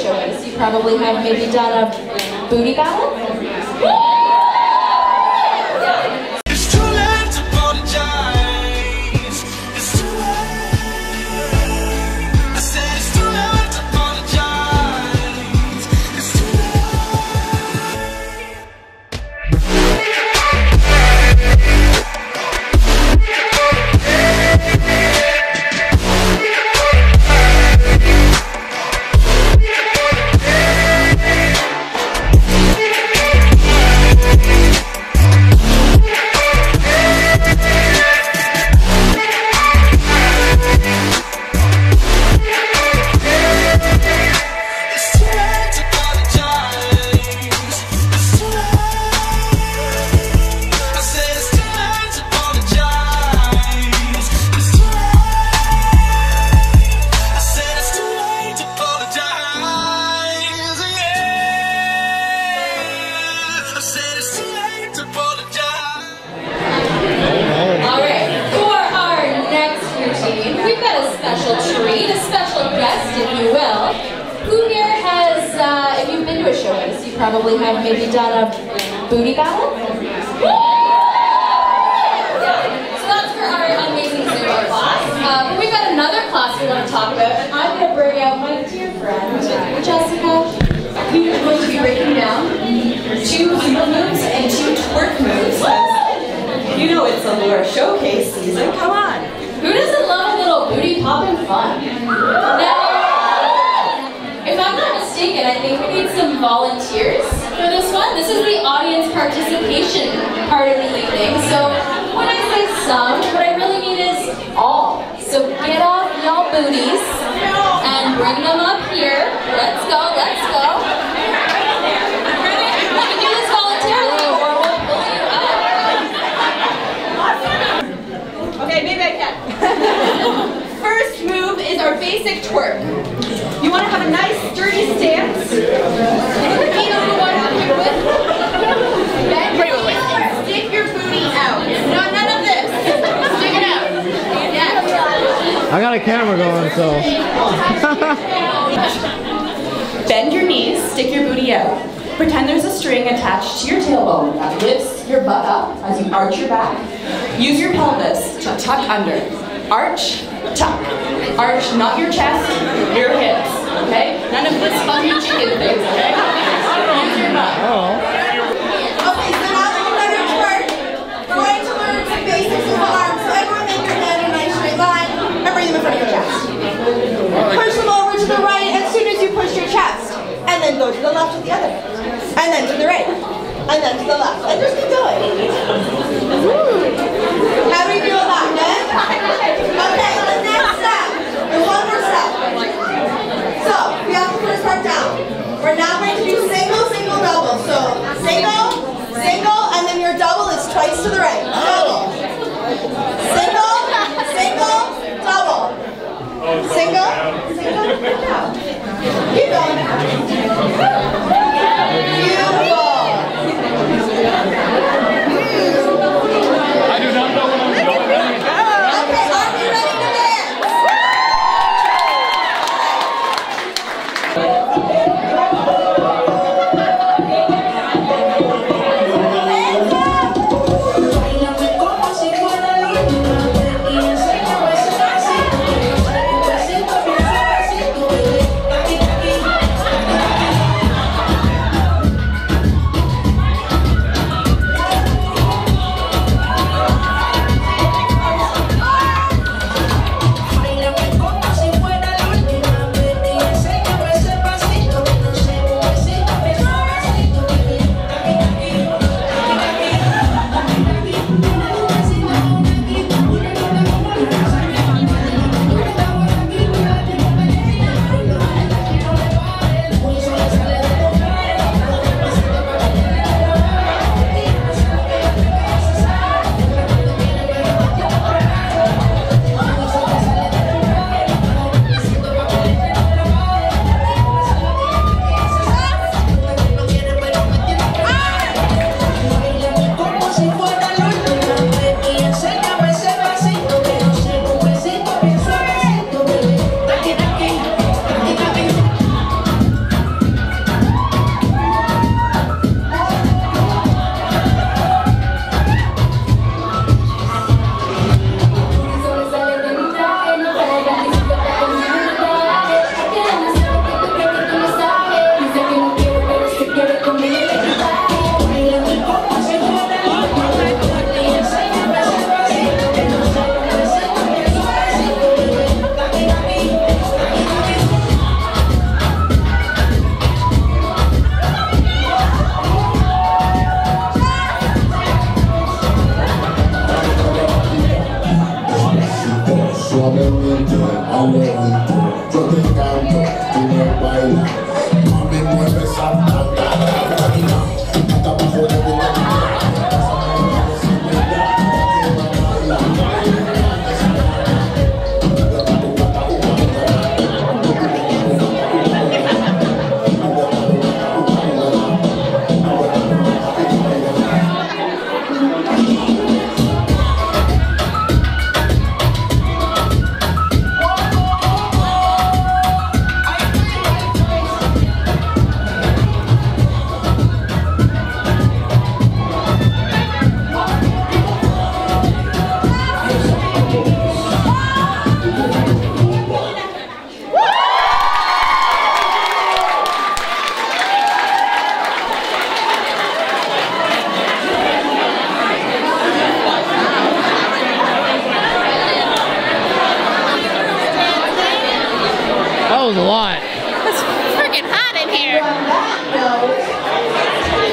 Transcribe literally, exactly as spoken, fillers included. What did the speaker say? shows. You probably have maybe done a booty battle? It's too late to apologize. It's too late. I said it's too late to apologize. It's too probably have maybe done a booty battle? So that's for our amazing zumba class. Uh, but we've got another class we want to talk about, and I'm going to bring out my dear friend, Jessica. We are going to be breaking down two zumba moves and two twerk moves. You know it's a Laura showcase season, come on. Who doesn't love a little booty popping fun? Now, if I'm not mistaken, I think we need some volunteers for this one. This is the audience participation part of the evening. So when I say some, what I really mean is all. So get off y'all booties and bring them up here. Let's go, let's go. You can do this voluntarily or we'll pull you up. Okay, maybe I can. First move is our basic twerk. You want to have a nice, sturdy stance. Feet on the one you're with. Bend your heels and stick your booty out. No, none of this. Stick it out. Yeah. I got a camera going, so. Bend your knees, stick your booty out. Pretend there's a string attached to your tailbone that lifts your butt up as you arch your back. Use your pelvis to tuck under. Arch, tuck. Arch, not your chest, your hips, okay? None of this funny chicken things, okay? Use your butt. Oh. Okay, so now that we've done our twerk, we're going to learn some basics with the arms. So everyone make your head in a nice straight line and bring them in front of your chest. Push them over to the right as soon as you push your chest. And then go to the left with the other. And then to the right. And then to the left. And just keep going. How do we do that? Okay, on the next step, and one more step. So, we have to put this part down. We're now going to do single, single, double. So, single, single, and then your double is twice to the right. Double. Single, single, double. Single, single, double. Keep going. Beautiful. I do not know what I'm doing. Okay, are you ready to freaking hot in here.